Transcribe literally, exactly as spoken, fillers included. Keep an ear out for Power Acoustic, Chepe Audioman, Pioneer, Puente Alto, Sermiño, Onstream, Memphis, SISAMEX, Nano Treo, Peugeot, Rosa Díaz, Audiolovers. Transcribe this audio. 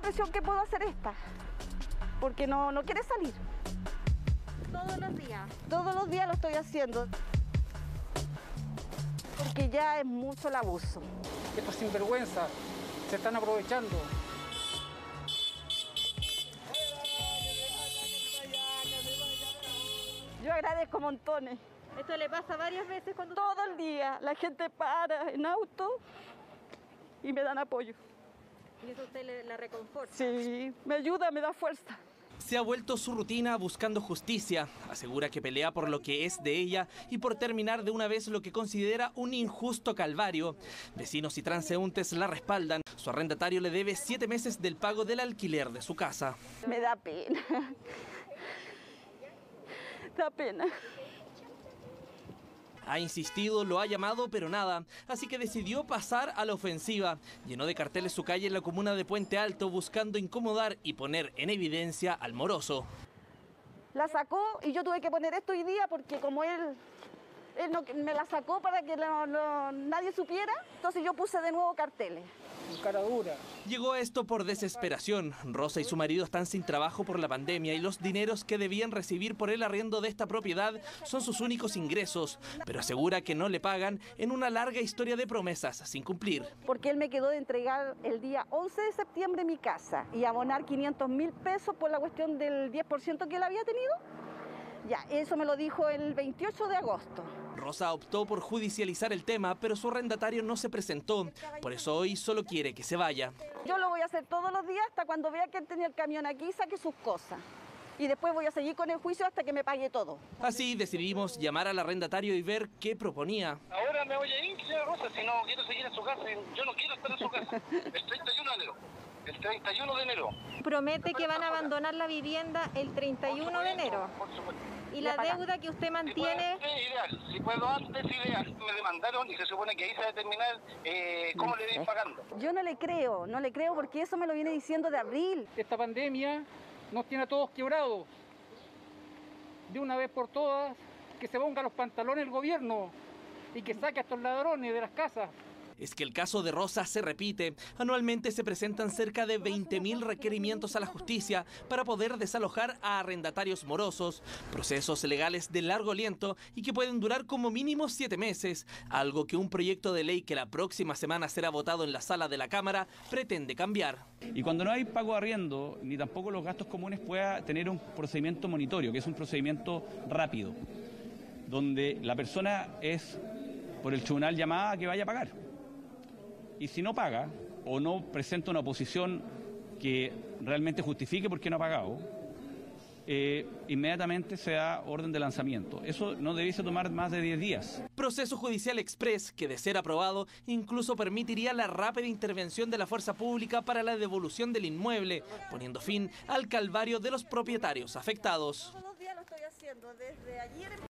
la presión que puedo hacer esta, porque no, no quiere salir. Todos los días. Todos los días lo estoy haciendo. Porque ya es mucho el abuso. Estos sinvergüenzas se están aprovechando. Yo agradezco montones. Esto le pasa varias veces cuando... Todo el día la gente para en auto y me dan apoyo. ¿Y eso usted le, la reconforta? Sí, me ayuda, me da fuerza. Se ha vuelto su rutina buscando justicia. Asegura que pelea por lo que es de ella y por terminar de una vez lo que considera un injusto calvario. Vecinos y transeúntes la respaldan. Su arrendatario le debe siete meses del pago del alquiler de su casa. Me da pena. Da pena. Ha insistido, lo ha llamado, pero nada. Así que decidió pasar a la ofensiva. Llenó de carteles su calle en la comuna de Puente Alto, buscando incomodar y poner en evidencia al moroso. La sacó y yo tuve que poner esto hoy día porque como él, él no, me la sacó para que no, no, nadie supiera, entonces yo puse de nuevo carteles. Cara dura. Llegó esto por desesperación. Rosa y su marido están sin trabajo por la pandemia y los dineros que debían recibir por el arriendo de esta propiedad son sus únicos ingresos, pero asegura que no le pagan en una larga historia de promesas sin cumplir. Porque él me quedó de entregar el día once de septiembre mi casa y abonar quinientos mil pesos por la cuestión del diez por ciento que él había tenido. Ya, eso me lo dijo el veintiocho de agosto. Rosa optó por judicializar el tema, pero su arrendatario no se presentó. Por eso hoy solo quiere que se vaya. Yo lo voy a hacer todos los días hasta cuando vea que él tenía el camión aquí y saque sus cosas. Y después voy a seguir con el juicio hasta que me pague todo. Así decidimos llamar al arrendatario y ver qué proponía. Ahora me voy a ir, señora Rosa, si no quiero seguir en su casa. Yo no quiero estar en su casa. El treinta y uno de enero. El treinta y uno de enero. Promete que van a abandonar la vivienda el treinta y uno de enero. Por supuesto. ¿Y la deuda que usted mantiene? Ideal, si puedo antes, ideal. Me demandaron y se supone que ahí se va a determinar eh, cómo le voy pagando. Yo no le creo, no le creo porque eso me lo viene diciendo de abril. Esta pandemia nos tiene a todos quebrados. De una vez por todas, que se ponga los pantalones el gobierno y que saque a estos ladrones de las casas. Es que el caso de Rosa se repite. Anualmente se presentan cerca de veinte mil requerimientos a la justicia para poder desalojar a arrendatarios morosos. Procesos legales de largo aliento y que pueden durar como mínimo siete meses. Algo que un proyecto de ley que la próxima semana será votado en la sala de la Cámara pretende cambiar. Y cuando no hay pago de arriendo, ni tampoco los gastos comunes, pueda tener un procedimiento monitorio, que es un procedimiento rápido, donde la persona es por el tribunal llamada a que vaya a pagar. Y si no paga o no presenta una oposición que realmente justifique por qué no ha pagado, eh, inmediatamente se da orden de lanzamiento. Eso no debiese tomar más de diez días. Proceso judicial express que, de ser aprobado, incluso permitiría la rápida intervención de la fuerza pública para la devolución del inmueble, poniendo fin al calvario de los propietarios afectados. Todos los días lo estoy haciendo desde ayer.